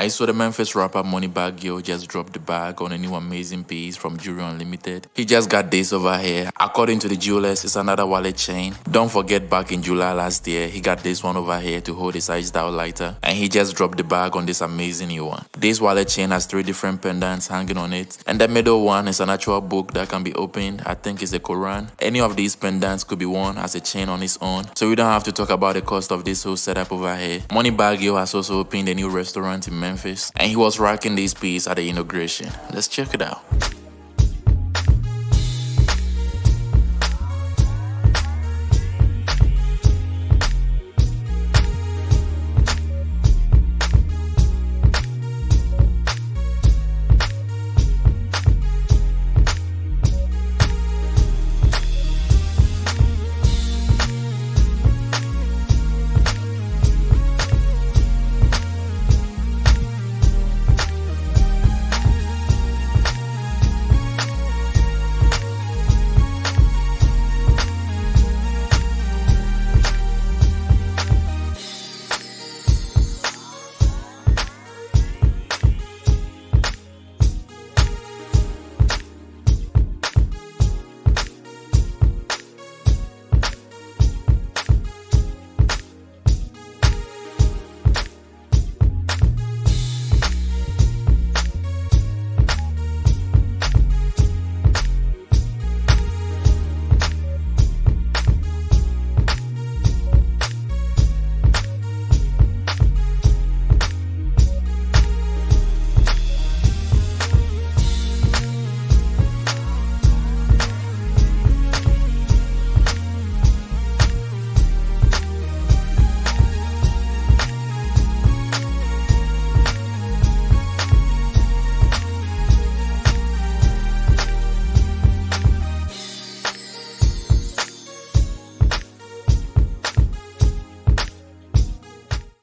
I saw the Memphis rapper Moneybagg Yo just dropped the bag on a new amazing piece from Jewelry Unlimited. He just got this over here. According to the jewelers, it's another wallet chain. Don't forget, back in July last year, he got this one over here to hold his eyes down lighter. And he just dropped the bag on this amazing new one. This wallet chain has 3 different pendants hanging on it. And the middle one is an actual book that can be opened. I think it's the Quran. Any of these pendants could be worn as a chain on its own. So we don't have to talk about the cost of this whole setup over here. Moneybagg Yo has also opened a new restaurant in Memphis, and he was rocking this piece at the inauguration. Let's check it out.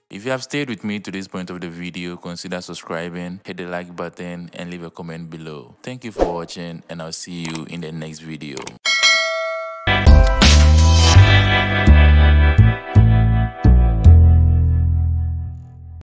If you have stayed with me to this point of the video, consider subscribing, hit the like button, and leave a comment below. Thank you for watching, and I'll see you in the next video.